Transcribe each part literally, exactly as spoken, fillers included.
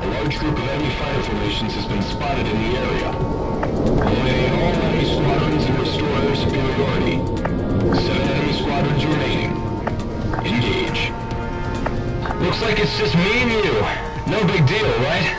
A large group of enemy fire formations has been spotted in the area. Eliminate all enemy squadrons and restore their superiority. Seven enemy squadrons remaining. Engage. Looks like it's just me and you. No big deal, right?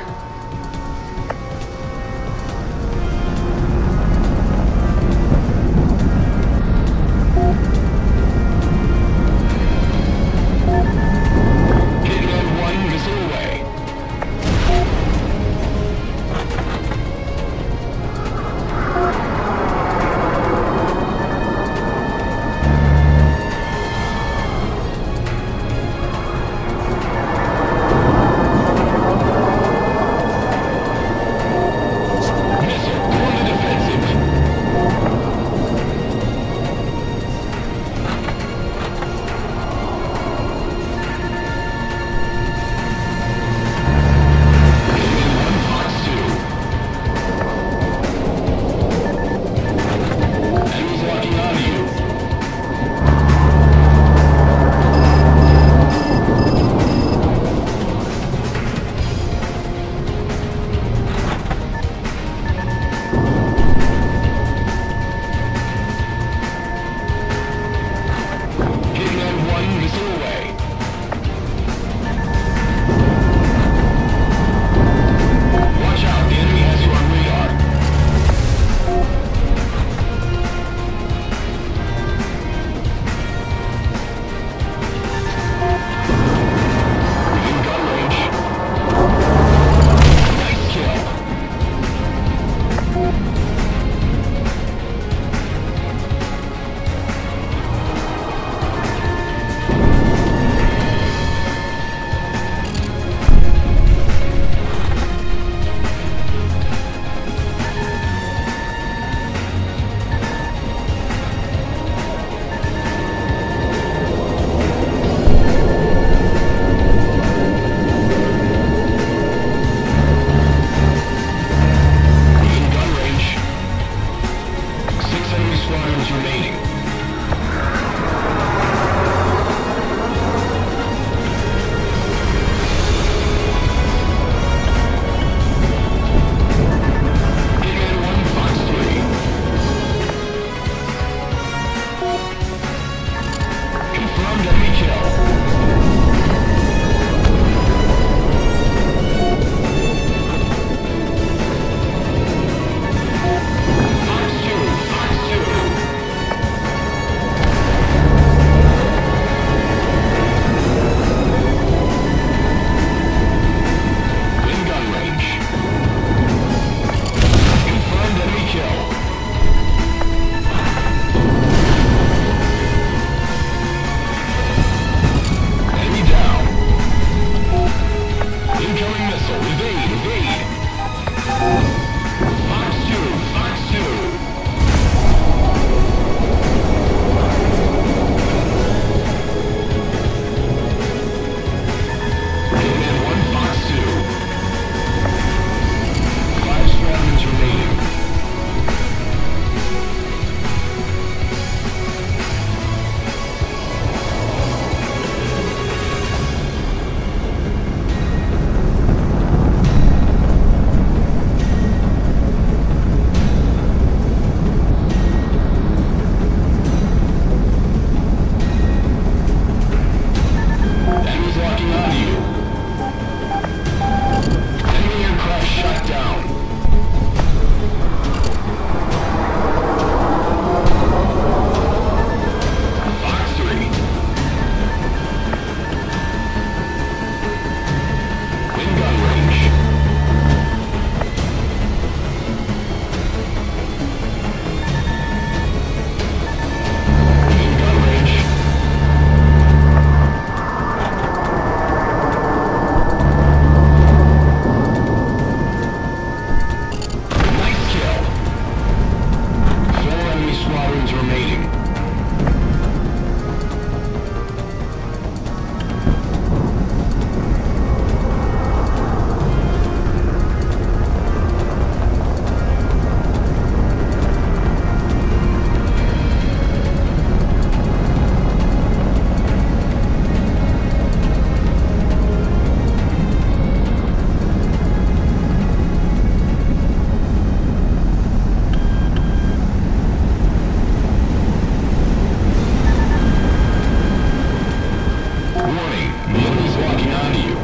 warning, Motor's walking onto you.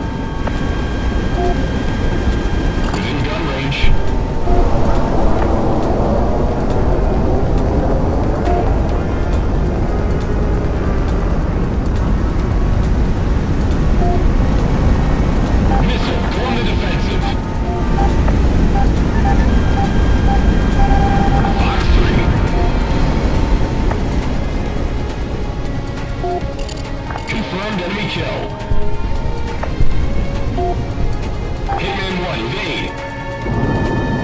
Within gun range. Hitman one, invade!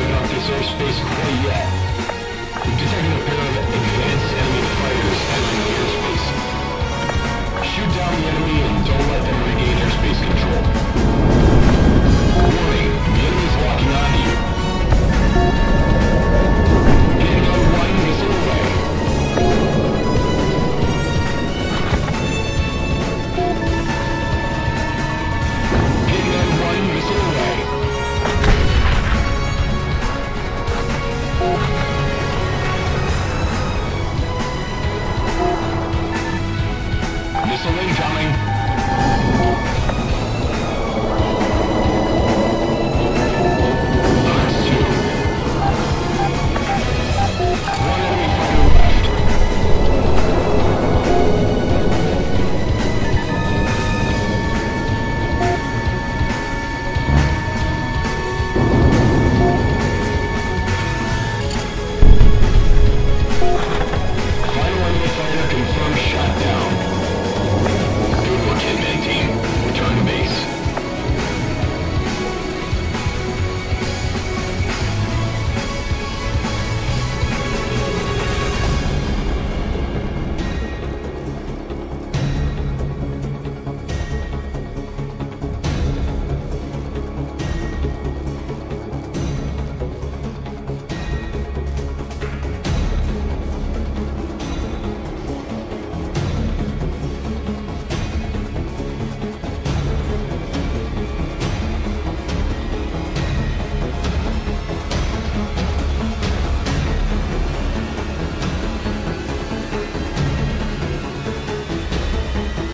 are not this airspace quite yet. We've detected a pair of advanced enemy fighters entering the airspace. Shoot down the enemy and don't let them regain airspace control.